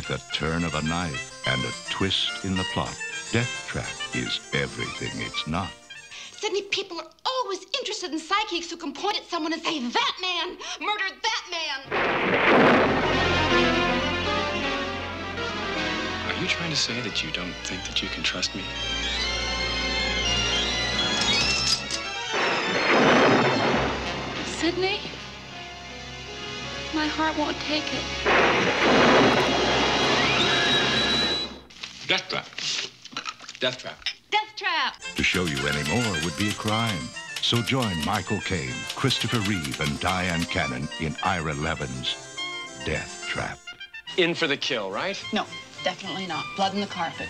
At the turn of a knife and a twist in the plot, Deathtrap is everything it's not. Sydney, people are always interested in psychics who can point at someone and say, that man murdered that man. Are you trying to say that you don't think that you can trust me? Sydney, my heart won't take it. Deathtrap. Deathtrap. Deathtrap. To show you any more would be a crime. So join Michael Caine, Christopher Reeve, and Dyan Cannon in Ira Levin's Deathtrap. In for the kill, right? No, definitely not. Blood in the carpet.